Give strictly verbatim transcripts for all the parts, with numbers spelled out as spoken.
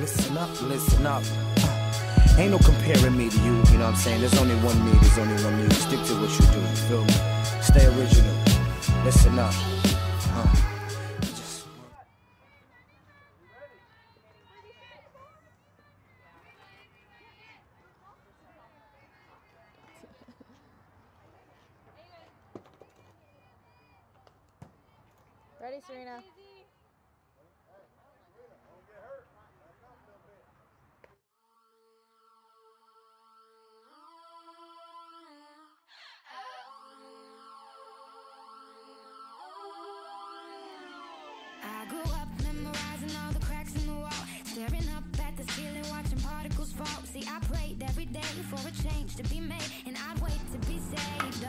Listen up, listen up. Uh, ain't no comparing me to you, you know what I'm saying? There's only one me, there's only one me. Stick to what you do, you feel me? Stay original. Listen up. Uh. Ready, Serena? I grew up memorizing all the cracks in the wall, staring up at the ceiling, watching particles fall. See, I prayed every day for a change to be made, and I'd wait to be saved.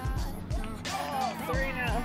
Oh, Serena.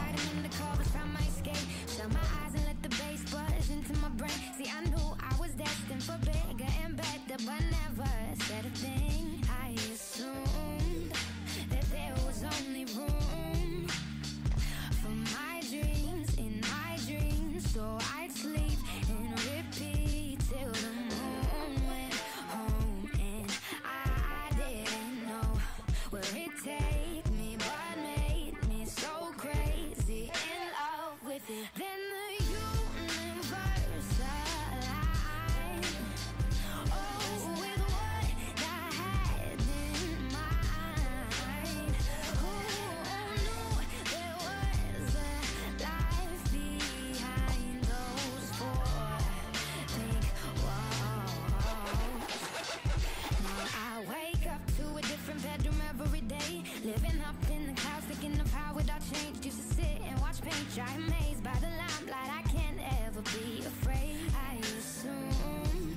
I'm amazed by the limelight, I can't ever be afraid. I assumed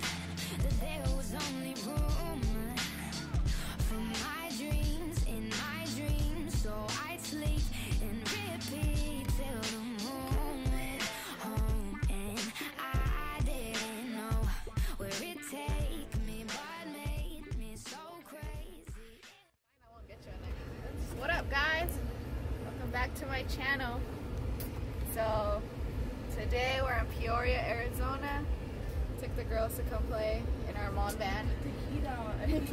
that there was only room for my dreams, in my dreams, so I'd sleep and repeat till the moon went home. And I didn't know where it take me, but made me so crazy. I won't get you in there. What up, guys? Welcome back to my channel. So today we're in Peoria, Arizona. Took the girls to come play in our mom band. I didn't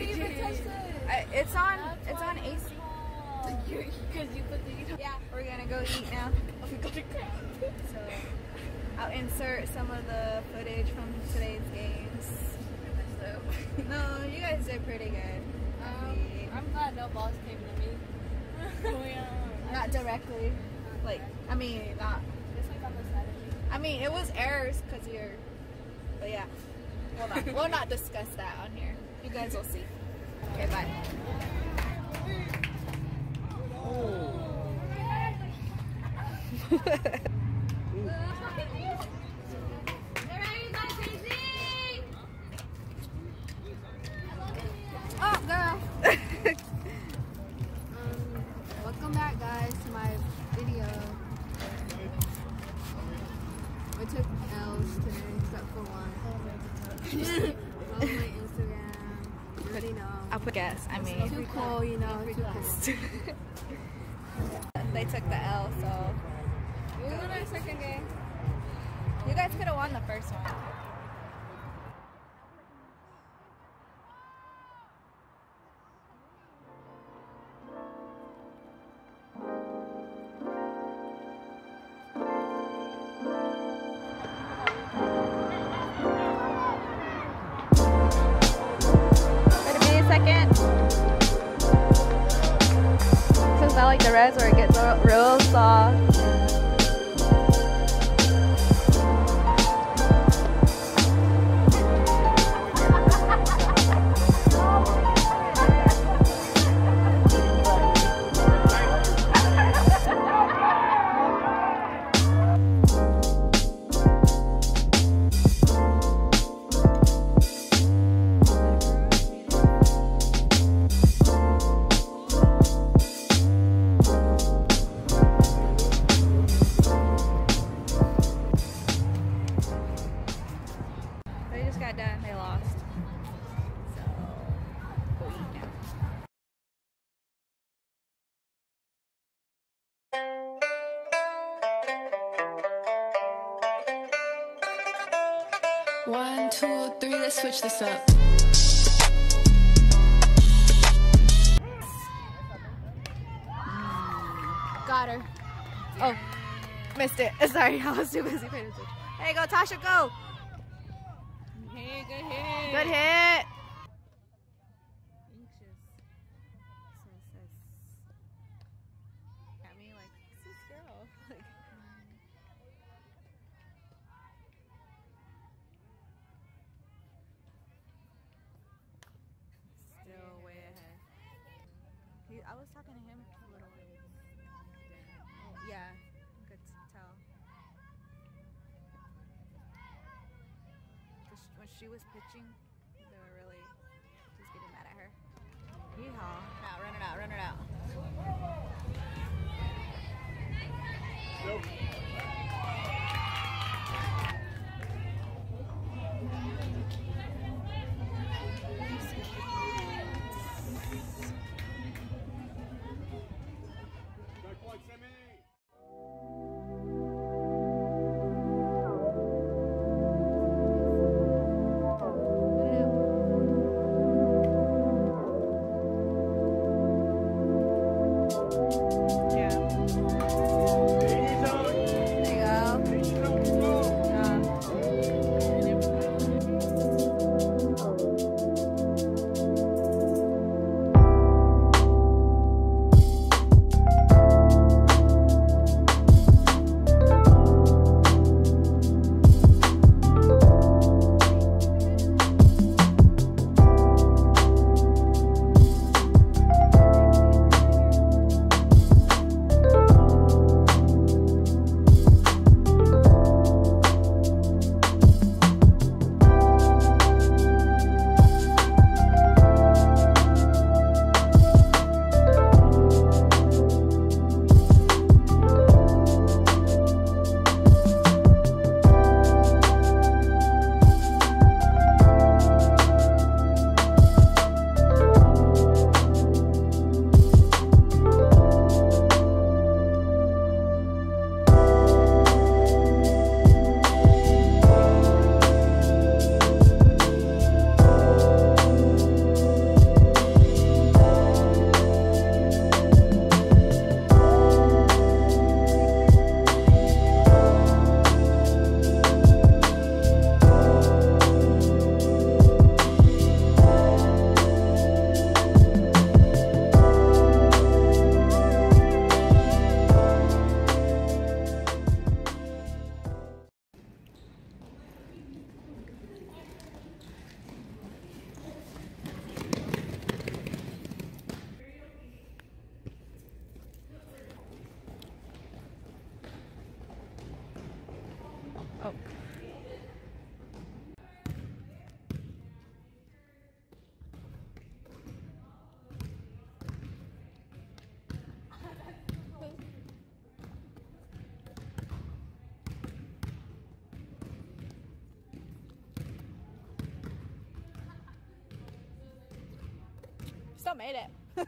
even touch this. I, it's on. That's it's on A C. Because you, you put the heat on. Yeah. We're gonna go eat now. So I'll insert some of the footage from today's games. So, no, you guys did pretty good. Um, I'm glad no balls came to me. We, um, not directly. Like, I mean, not. I mean, it was errors because you're. But yeah, we'll not, we'll not discuss that on here. You guys will see. Okay, bye. Oh. I took L's today, except for one. On my Instagram, you already know. I'll put gas, I mean. Too cool, you know, too cool. They took the L, so. We won our second game. You guys could have won the first one. Because I like the reds where it gets real soft. Done, they lost. So, go eat now. One, two, three, let's switch this up. Got her. Oh, missed it. Sorry, I was too busy paying attention. There you go, Tasha, go. Hey, good hit. Good hit. I was talking to him a little bit. Yeah, good to tell. Just when she was pitching, they were really just getting mad at her. Yeehaw. Now run it out, run it out. Nope. Oh. Still made it.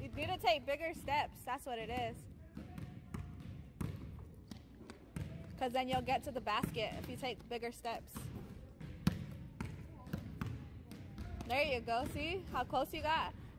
You need to take bigger steps. That's what it is. Because then you'll get to the basket if you take bigger steps. There you go. See how close you got?